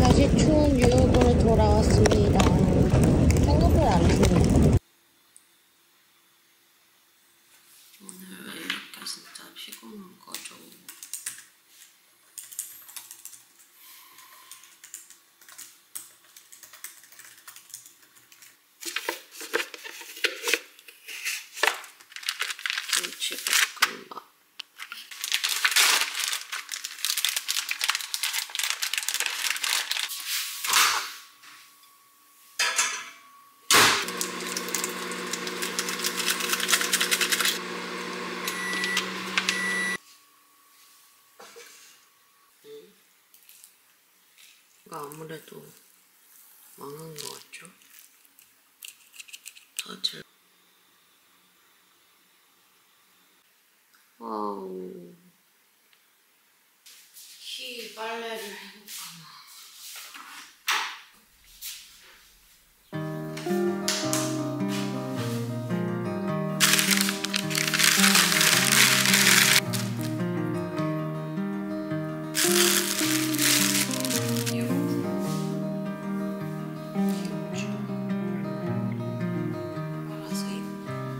다시 추운 유럽으로 돌아왔습니다. 생각보다 안 추워요. 오늘 왜 이렇게 진짜 피곤한 거죠? 김치볶음밥. 아무래도 망한 것 같죠? 다들 와우 히 빨래를 해볼까나.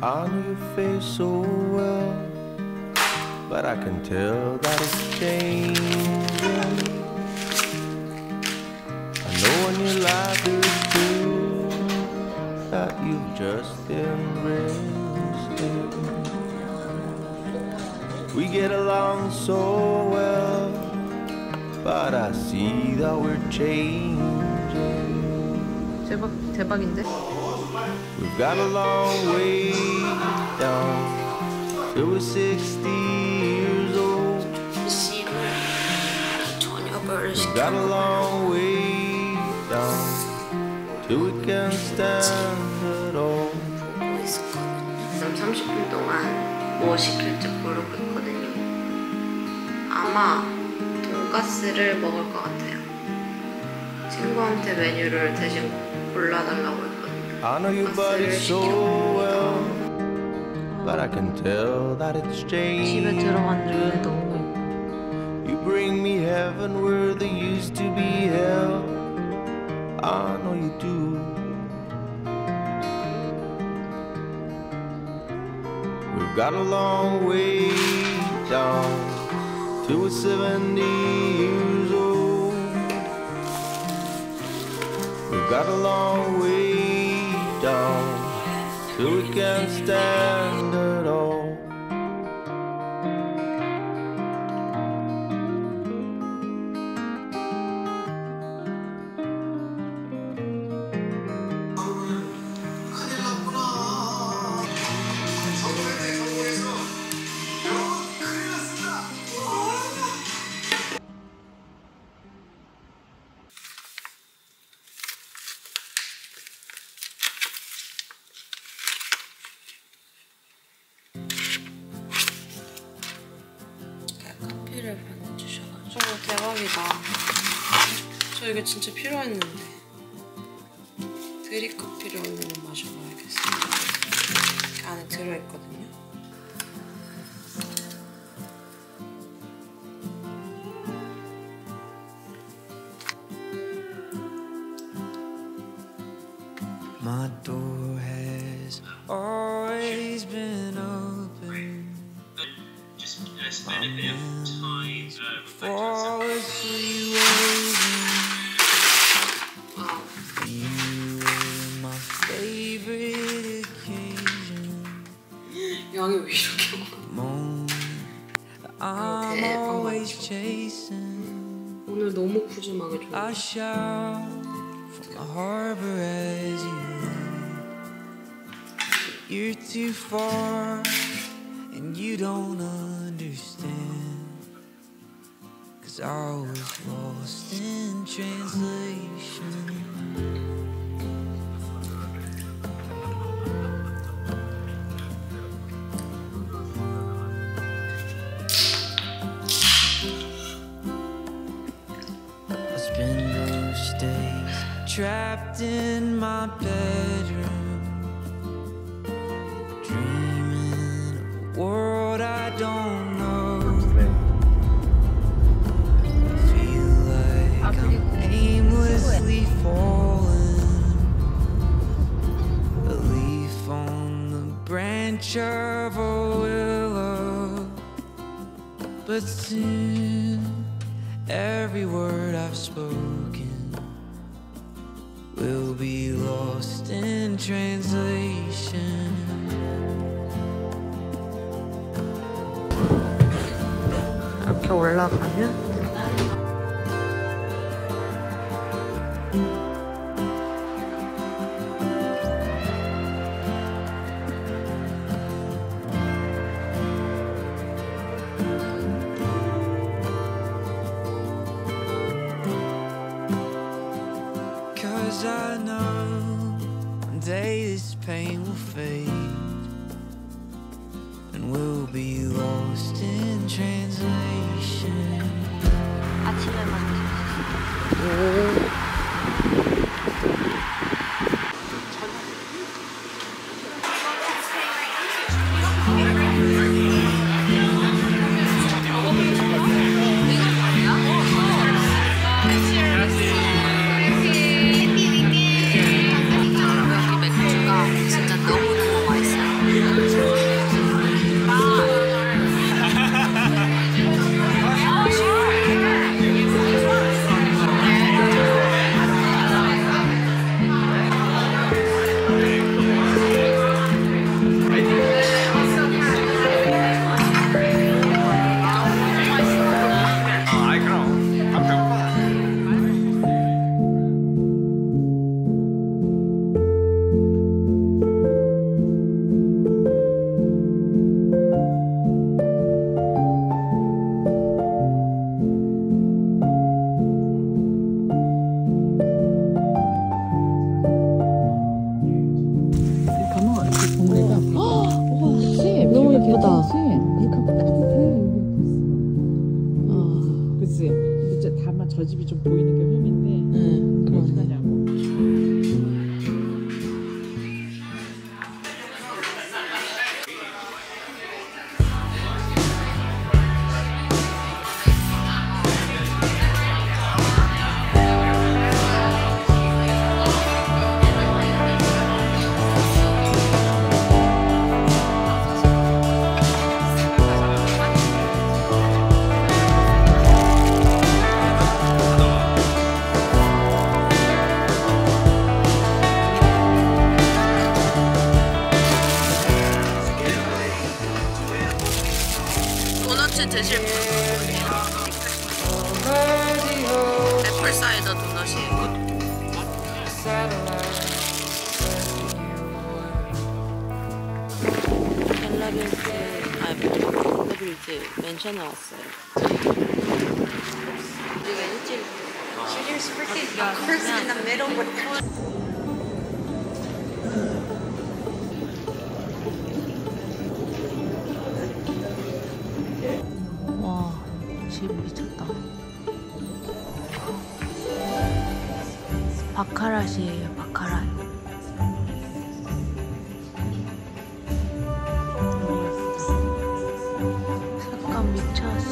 I know your face so well, but I can tell that it's changing. I know when your life is through that you've just embraced it. We get along so well, but I see that we're changing. 대박인데? We've got a long way down till we're 60 years old. We've got a long way down till we can't stand at all. 지금 30분 동안 뭐 시킬지 고르고 있거든요. 아마 돈가스를 먹을 것 같아요. 친구한테 메뉴를 대신 골라달라고 했거든요. I know your body so well, but I can tell that it's changing. You bring me heaven where there used to be hell. I know you do. We've got a long way down till we're 70 years old. We've got a long way down till we can't stand at all. 대박이다. 저 이게 진짜 필요했는데 드립커피를 오늘 마셔봐야겠어요. 이렇게 안에 들어있거든요. My door has always been open. Just spend a bit of time 양이 왜 이렇게 많아? 대박 맛있어. 오늘 너무 푸짐하게 좋아. You're too far and you don't understand, 'cause I was lost in translation. Trapped in my bedroom, dreaming of a world I don't know. Feel like I'm picture of a willow, but soon every word I've spoken will be lost in translation. 이렇게 올라가면 I know one day this pain will fade, and we'll be lost in translation. 아침에 만났어. 다만 저 집이 좀 보이는 게 흠인데 그거 어떡하냐고. 드실 분 애플 사이더 도넛이에요. 텔라빌즈 맨션에 왔어요. 우리가 일찍 미쳤다. 바카랏이에요, 바카랏. 잠깐 미쳤어.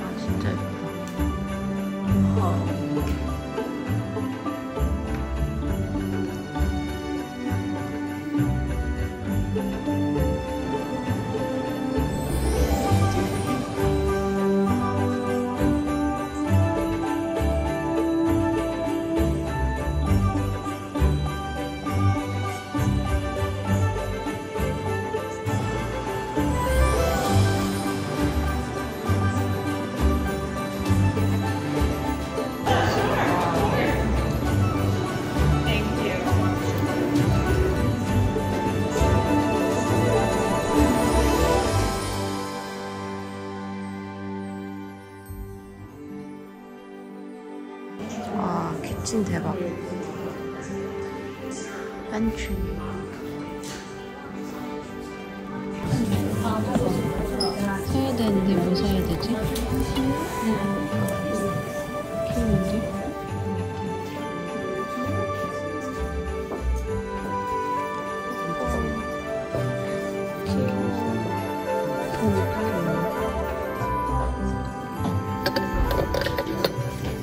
아, 진짜 예뻐. 키친 대박. 반추. 사야 되는데 뭐 사야 되지? 귀여운데?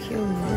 귀여운데?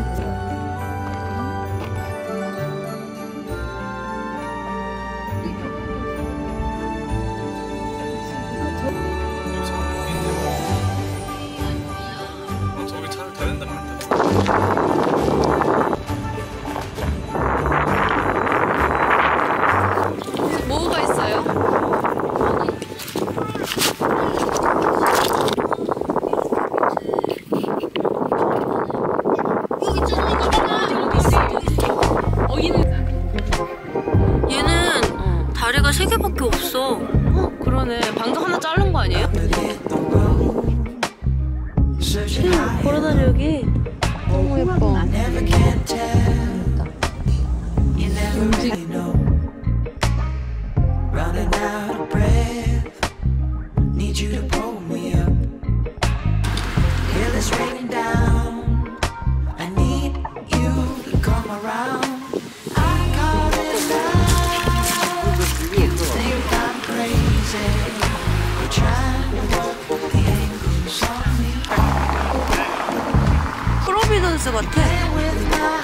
프로미던스 같아.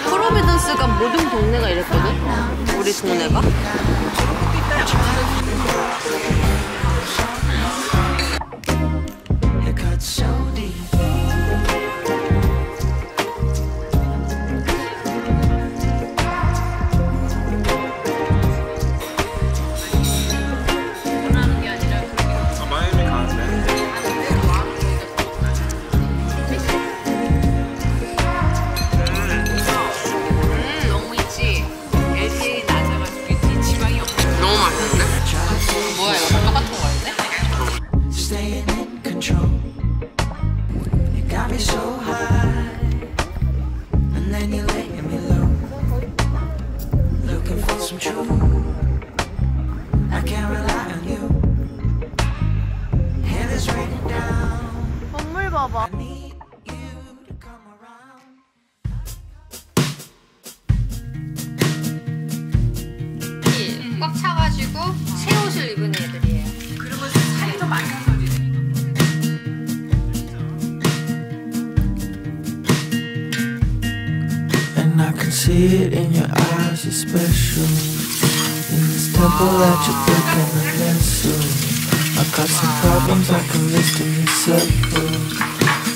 프로미던스가 모든 동네가 이랬거든? 우리 동네가? 건물 봐봐. 꽉 차가지고 새 옷을 입은 애들이에요. 그리고 살이 더 많이 쪄서 And I can see it in your eyes, you're special. In this temple that you think I'm a vessel. I got some problems I can list to myself.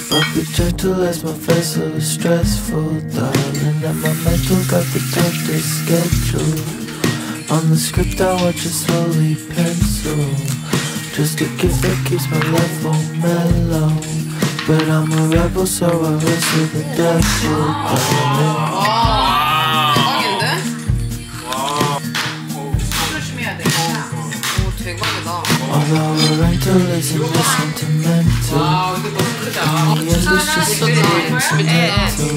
But be gentle as my vessel is stressful, darling. And my mental got the toughest schedule. On the script I watch a slowly pencil. Just a gift that keeps my life on mellow. But I'm a rebel, so I wrestle the devil, darling. Although the rental isn't this sentimental, the end is just so coincidental.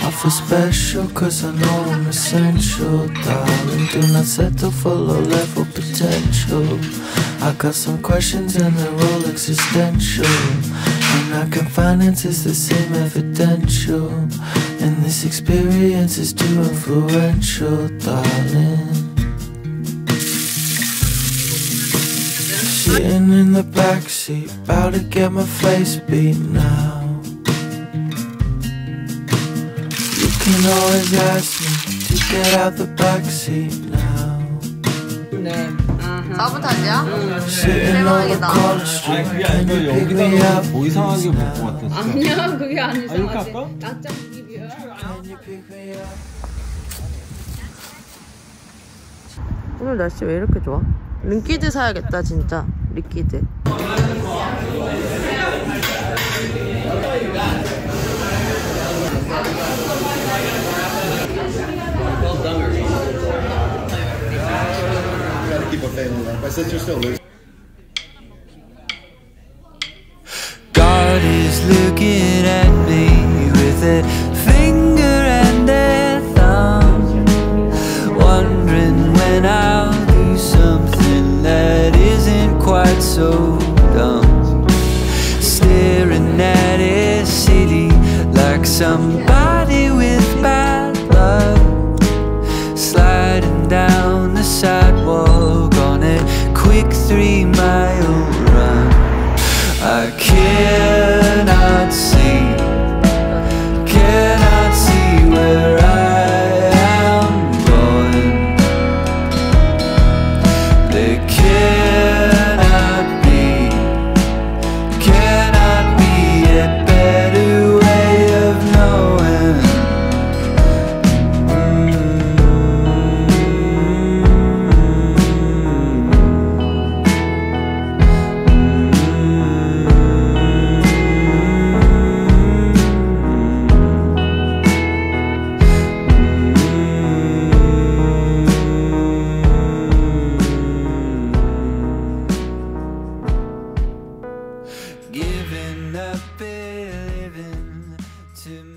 I feel special cause I know I'm essential, darling. Do not settle for low level potential. I got some questions and they're all existential. And I can finance is the same evidential. And this experience is too influential, darling. Sitting in the backseat, about to get my face beat now. You can always ask me to get out the backseat now. 사부타지야? 대박이다. 아니 그게 아니고 여기다가 뭐 이상하게 볼 것 같았어. 아니야 그게 안 이상하지. 낙장 비비야. 오늘 날씨 왜 이렇게 좋아? 링키드 사야겠다 진짜. 링키드. God is looking at me with a finger and a thumb, wondering when I'll do something that isn't quite so dumb. Staring at his city like somebody with bad luck, sliding down the sidewalk. 3-mile run. I cannot see, cannot see where I am going. They cannot be a better way of knowing. Giving up, living to me.